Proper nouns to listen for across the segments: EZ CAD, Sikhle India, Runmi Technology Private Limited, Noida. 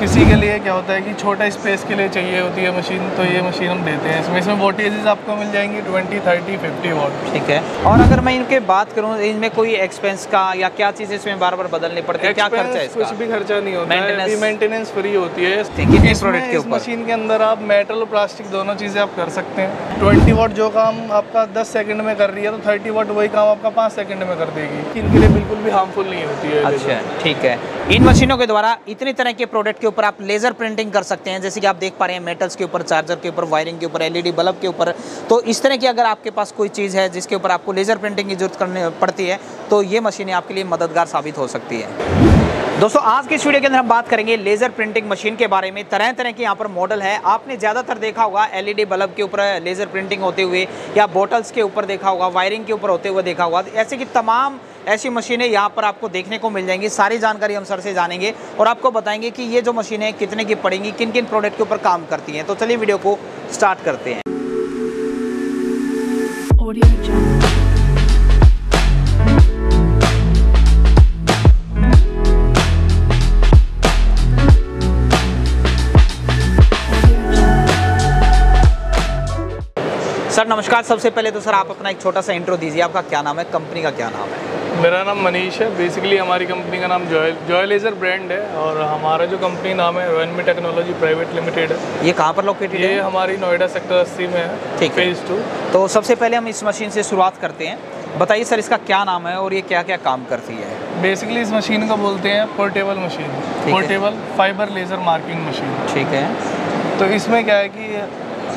किसी के लिए क्या होता है कि छोटा स्पेस के लिए चाहिए होती है मशीन, तो ये मशीन हम देते हैं। इसमें वोल्टेजेस आपको मिल जाएंगी 20, 30, 50 वोट। ठीक है। और अगर मैं इनके बात करूँ, इनमें कोई एक्सपेंस का या क्या चीज़ इसमें बार बार बदलनी पड़ती है, क्या खर्चा है इसका? कुछ भी खर्चा नहीं होता है, मेंटेनेंस फ्री होती है इस प्रोडक्ट के ऊपर। मशीन के अंदर आप मेटल और प्लास्टिक दोनों चीज़ें आप कर सकते हैं। 20 वोट जो काम आपका 10 सेकेंड में कर रही है, तो 30 वोट वही काम आपका 5 सेकेंड में कर देगी। इनके लिए बिल्कुल भी हार्मफुल नहीं होती है। अच्छा, ठीक है। इन मशीनों के द्वारा इतने तरह के प्रोडक्ट के ऊपर आप लेजर प्रिंटिंग कर सकते हैं, जैसे कि आप देख पा रहे हैं मेटल्स के ऊपर, चार्जर के ऊपर, वायरिंग के ऊपर, एलईडी बल्ब के ऊपर। तो इस तरह की अगर आपके पास कोई चीज़ है जिसके ऊपर आपको लेजर प्रिंटिंग की जरूरत करनी पड़ती है, तो ये मशीनें आपके लिए मददगार साबित हो सकती है। दोस्तों, आज के इस वीडियो के अंदर हम बात करेंगे लेज़र प्रिंटिंग मशीन के बारे में। तरह तरह के यहाँ पर मॉडल है, आपने ज़्यादातर देखा होगा एलईडी बल्ब के ऊपर लेज़र प्रिंटिंग होते हुए, या बॉटल्स के ऊपर देखा होगा, वायरिंग के ऊपर होते हुए देखा होगा। ऐसे कि तमाम ऐसी मशीनें यहाँ पर आपको देखने को मिल जाएंगी। सारी जानकारी हम सर से जानेंगे और आपको बताएंगे कि ये जो मशीनें कितने की पड़ेंगी, किन किन प्रोडक्ट के ऊपर काम करती हैं। तो चलिए वीडियो को स्टार्ट करते हैं। सर नमस्कार। सबसे पहले तो सर आप अपना एक छोटा सा इंट्रो दीजिए, आपका क्या नाम है, कंपनी का क्या नाम है? मेरा नाम मनीष है। बेसिकली हमारी कंपनी का नाम जॉय लेज़र ब्रांड है और हमारा जो कंपनी नाम है रनमी टेक्नोलॉजी प्राइवेट लिमिटेड है। ये कहाँ पर लोकेटेड है? ये हमारी नोएडा सेक्टर 80 में है। ठीक, फेज 2। तो सबसे पहले हम इस मशीन से शुरुआत करते हैं। बताइए सर, इसका क्या नाम है और ये क्या क्या काम करती है? बेसिकली इस मशीन को बोलते हैं portable machine, portable fibre laser marking machine. ठीक है। तो इसमें क्या है कि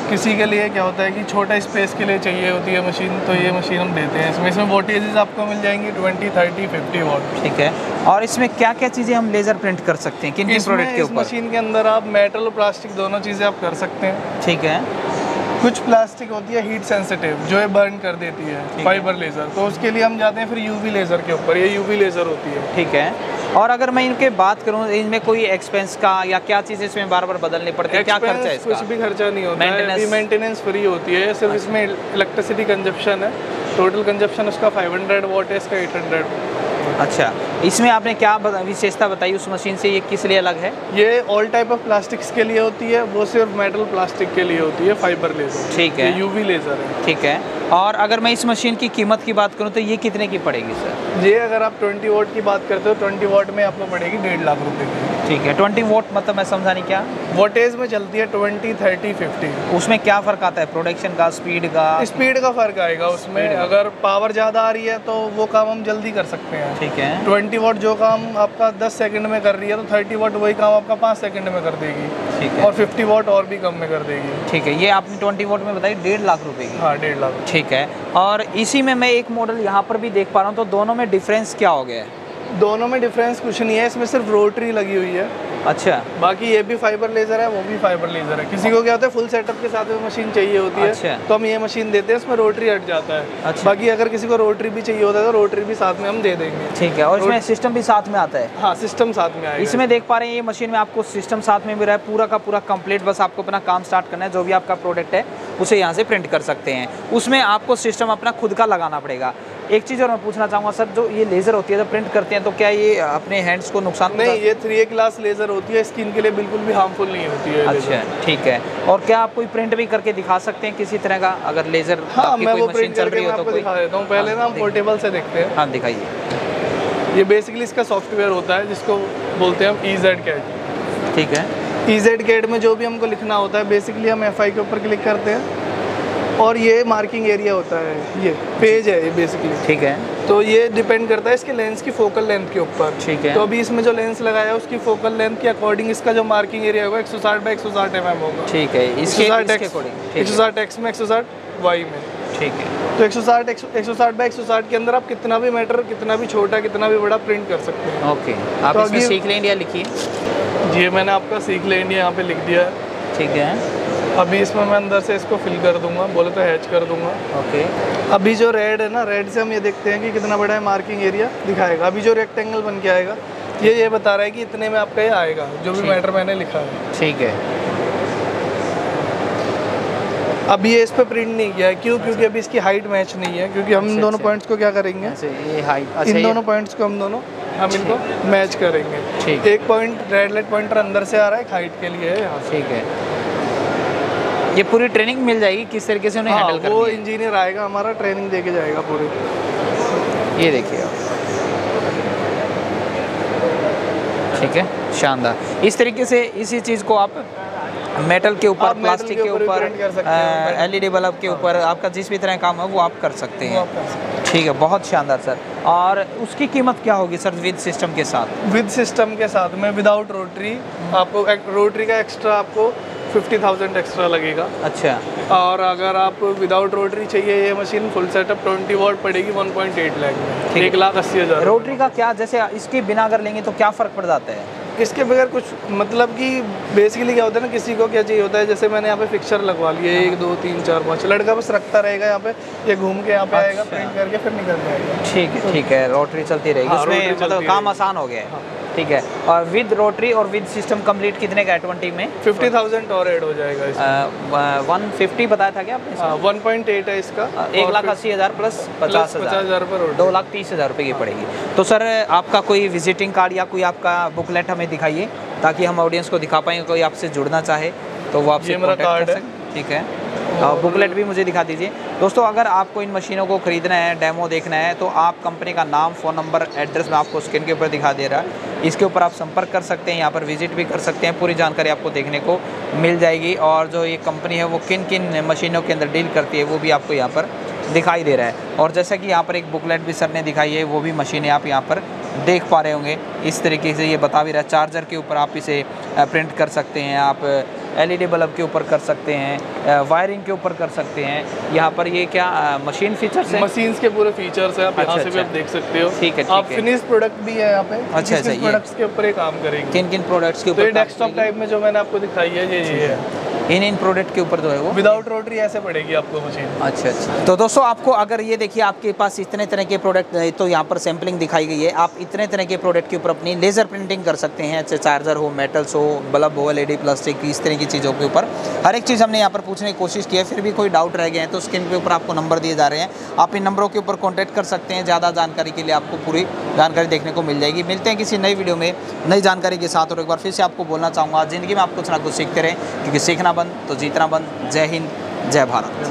किसी के लिए क्या होता है कि छोटा स्पेस के लिए चाहिए होती है मशीन, तो ये मशीन हम देते हैं। इसमें वोल्टेजेस आपको मिल जाएंगी 20, 30, 50 वोट। ठीक है। और इसमें क्या क्या चीज़ें हम लेज़र प्रिंट कर सकते हैं, किन किन प्रोडक्ट के ऊपर? मशीन के अंदर आप मेटल और प्लास्टिक दोनों चीज़ें आप कर सकते हैं। ठीक है। कुछ प्लास्टिक होती है हीट सेंसिटिव, जो ये बर्न कर देती है फाइबर लेज़र, तो उसके लिए हम जाते हैं फिर यूवी लेज़र के ऊपर। ये यूवी लेज़र होती है। ठीक है। और अगर मैं इनके बात करूँ, इनमें कोई एक्सपेंस का या क्या चीज़ इसमें बार बार बदलनी पड़ती है, क्या खर्चा है इसका? कुछ भी खर्चा नहीं होता है, मेंटेनेंस फ्री होती है। सिर्फ इसमें इलेक्ट्रिसिटी कंजप्शन है, टोटल कंजप्शन उसका 500 वॉट है, इसका 800। अच्छा, इसमें आपने क्या विशेषता बताई उस मशीन से, ये किस लिए अलग है? ये ऑल टाइप ऑफ प्लास्टिक्स के लिए होती है, वो सिर्फ मेटल प्लास्टिक के लिए होती है फाइबर लेज़र। ठीक है। यूवी लेज़र है। ठीक है। और अगर मैं इस मशीन की कीमत की बात करूं तो ये कितने की पड़ेगी सर? ये अगर आप 20 वोट की बात करते हो, 20 वोट में आपको पड़ेगी 1.5 लाख रुपये की। ठीक है। 20 वोट मतलब मैं समझा नहीं, क्या वोटेज में चलती है 20, 30, 50। उसमें क्या फ़र्क आता है? प्रोडक्शन का, स्पीड का? स्पीड का फ़र्क आएगा उसमें। अगर पावर ज़्यादा आ रही है तो वो काम हम जल्दी कर सकते हैं। ठीक है। 20 वोट जो काम आपका 10 सेकेंड में कर रही है, तो 30 वोट वही काम आपका 5 सेकेंड में कर देगी। ठीक है। और 50 वोट और भी कम में कर देगी। ठीक है। ये आपने 20 वोट में बताई 1.5 लाख रुपये की। हाँ, 1.5 लाख। ठीक है। और इसी में मैं एक मॉडल यहाँ पर भी देख पा रहा हूँ, तो दोनों में डिफरेंस क्या हो गया है? दोनों में डिफरेंस कुछ नहीं है, इसमें सिर्फ रोटरी लगी हुई है। अच्छा। बाकी ये भी फाइबर लेज़र है, वो भी फाइबर लेज़र है। किसी को क्या होता है फुल सेटअप के साथ में मशीन चाहिए होती है। अच्छा। तो हम ये मशीन देते हैं, इसमें रोटरी हट जाता है। अच्छा। बाकी अगर किसी को रोटरी भी चाहिए होता है तो रोटरी भी साथ में हम दे देंगे। ठीक है। और इसमें सिस्टम भी साथ में आता है? हाँ, सिस्टम साथ में आएगा। इसमें देख पा रहे हैं ये मशीन में आपको सिस्टम साथ में मिल रहा है, पूरा का पूरा कम्प्लीट। बस आपको अपना काम स्टार्ट करना है, जो भी आपका प्रोडक्ट है उसे यहाँ से प्रिंट कर सकते हैं। उसमें आपको सिस्टम अपना खुद का लगाना पड़ेगा। एक चीज़ और मैं पूछना चाहूँगा सर, जो ये लेज़र होती है जब प्रिंट करते हैं तो क्या ये अपने हैंड्स को नुकसान? नहीं, ये 3A क्लास लेज़र होती है, स्किन के लिए बिल्कुल भी हार्मफुल नहीं होती है। अच्छा, ठीक है। और क्या आप कोई प्रिंट भी करके दिखा सकते हैं किसी तरह का, अगर लेज़र? हाँ, मैं वो प्रिंट चल रही हो तो दिखा देता हूँ। पहले ना हम पोर्टेबल से देखते हैं। हाँ, दिखाइए। ये बेसिकली इसका सॉफ्टवेयर होता है जिसको बोलते हैं हम EZ CAD। ठीक है। EZ CAD में जो भी हमको लिखना होता है, बेसिकली हम FI के ऊपर क्लिक करते हैं और ये मार्किंग एरिया होता है, ये पेज है ये बेसिकली। ठीक है। तो ये डिपेंड करता है इसके लेंस की फोकल लेंथ के ऊपर। ठीक है। तो अभी इसमें जो लेंस लगाया है उसकी फोकल लेंथ के अकॉर्डिंग इसका जो मार्किंग एरिया होगा 160 by 160 mm होगा। ठीक है। इसके 160x में, 160y में। ठीक है। तो 160 by 160 के अंदर आप कितना भी मीटर, कितना भी छोटा, कितना भी बड़ा प्रिंट कर सकते हैं। ओके। आप इसमें सीख ले इंडिया लिखिए। ये मैंने आपका सीख ले इंडिया यहाँ पे लिख दिया है। ठीक है। अभी इसमें मैं अंदर से इसको फिल कर दूंगा, बोले तो हैच कर दूंगा। ओके। अभी जो रेड है ना, रेड से हम ये देखते हैं कि कितना बड़ा है मार्किंग एरिया दिखाएगा। अभी जो रेक्टेंगल बन के आएगा, ये बता रहा है कि इतने में आपका ये आएगा, जो भी मैटर मैंने लिखा है। ठीक है। अभी ये इस पर प्रिंट नहीं किया है, क्यों? क्योंकि अभी इसकी हाइट मैच नहीं है, क्योंकि हम दोनों पॉइंट्स को क्या करेंगे, इन दोनों पॉइंट्स को हम दोनों हम इनको मैच करेंगे। ठीक, एक पॉइंट रेड लाइट पॉइंटर अंदर से आ रहा है, हाइट के लिए है। ठीक है, ये पूरी ट्रेनिंग मिल जाएगी किस तरीके से उन्हें हैंडल करना है। वो इंजीनियर आएगा हमारा, ट्रेनिंग देके जाएगा पूरी। ये देखिए आप, ठीक है, शानदार। इस तरीके से इसी चीज़ को आप मेटल के ऊपर, प्लास्टिक के ऊपर, एलईडी बल्ब के ऊपर, आपका जिस भी तरह का काम है वो आप कर सकते हैं। ठीक है, बहुत शानदार सर। और उसकी कीमत क्या होगी सर विद सिस्टम के साथ? विद सिस्टम के साथ में विदाउट रोटरी आपको रोटरी का एक्स्ट्रा आपको 50,000 एक्स्ट्रा लगेगा। अच्छा, और अगर आप विदाउट रोटरी चाहिए ये मशीन फुल सेटअप 20 वॉट पड़ेगी 1.8 लाख, 1,80,000। रोटरी का क्या, जैसे इसके बिना अगर लेंगे तो क्या फ़र्क पड़ जाता है? इसके बगैर कुछ, मतलब कि बेसिकली क्या होता है ना, किसी को क्या चाहिए होता है, जैसे मैंने यहाँ पे फिक्सर लगवा लिए 1 2 3 4 5, लड़का बस रखता रहेगा यहाँ पे, ये घूम के यहाँ पे आएगा, प्रिंट करके फिर निकल जाएगा। ठीक है, ठीक है, रोटरी चलती रहेगी उसमें, मतलब काम आसान हो गया है। ठीक है, और विद रोटरी और विद सिस्टम कंप्लीट कितने का 20 में? 50,000 और ऐड हो जाएगा इसमें। 150 बताया था क्या आपने? 1.8 है इसका, 1,80,000 प्लस 50,000 पर 2,30,000 रुपये की पड़ेगी। तो सर आपका कोई विजिटिंग कार्ड या कोई आपका बुकलेट हमें दिखाइए ताकि हम ऑडियंस को दिखा पाएँ, कोई आपसे जुड़ना चाहे तो वो आपसे कॉन्टैक्ट कर सके। ठीक है, और बुकलेट भी मुझे दिखा दीजिए। दोस्तों अगर आपको इन मशीनों को ख़रीदना है, डेमो देखना है, तो आप कंपनी का नाम, फ़ोन नंबर, एड्रेस मैं आपको स्क्रीन के ऊपर दिखा दे रहा है, इसके ऊपर आप संपर्क कर सकते हैं, यहाँ पर विजिट भी कर सकते हैं, पूरी जानकारी आपको देखने को मिल जाएगी। और जो ये कंपनी है वो किन किन मशीनों के अंदर डील करती है वो भी आपको यहाँ पर दिखाई दे रहा है। और जैसा कि यहाँ पर एक बुकलेट भी सर ने दिखाई है, वो भी मशीनें आप यहाँ पर देख पा रहे होंगे। इस तरीके से ये बता भी रहा है, चार्जर के ऊपर आप इसे प्रिंट कर सकते हैं, आप एलईडी बल्ब के ऊपर कर सकते हैं, वायरिंग के ऊपर कर सकते हैं। यहाँ पर ये क्या मशीन फीचर्स है? मशीन्स के पूरे फीचर्स है, आप यहाँ से भी आप देख सकते हो। ठीक है, आप फिनिश प्रोडक्ट भी है यहाँ पे। अच्छा, अच्छा, प्रोडक्ट्स के ऊपर काम करेंगे, किन किन प्रोडक्ट्स के ऊपर? डेस्कटॉप टाइप में जो मैंने आपको दिखाई है ये है, इन प्रोडक्ट के ऊपर जो है वो विदाउट रोटरी ऐसे पड़ेगी आपको मशीन। अच्छा, अच्छा। तो दोस्तों आपको अगर ये देखिए आपके पास इतने तरह के प्रोडक्ट, तो यहाँ पर सैम्पलिंग दिखाई गई है, आप इतने तरह के प्रोडक्ट के ऊपर अपनी लेज़र प्रिंटिंग कर सकते हैं, चाहे चार्जर हो, मेटल्स हो, बल्ब हो, एलईडी, प्लास्टिक, इस तरह की चीज़ों के ऊपर हर एक चीज़ हमने यहाँ पर पूछने की कोशिश की है। फिर भी कोई डाउट रह गए हैं तो स्क्रीन के ऊपर आपको नंबर दिए जा रहे हैं, आप इन नंबरों के ऊपर कॉन्टैक्ट कर सकते हैं। ज़्यादा जानकारी के लिए आपको पूरी जानकारी देखने को मिल जाएगी। मिलते हैं किसी नई वीडियो में नई जानकारी के साथ। और एक बार फिर से आपको बोलना चाहूँगा, ज़िंदगी में आप कुछ ना कुछ सीखते रहें, क्योंकि सीखना बंद तो जीतना बंद। जय हिंद, जय भारत।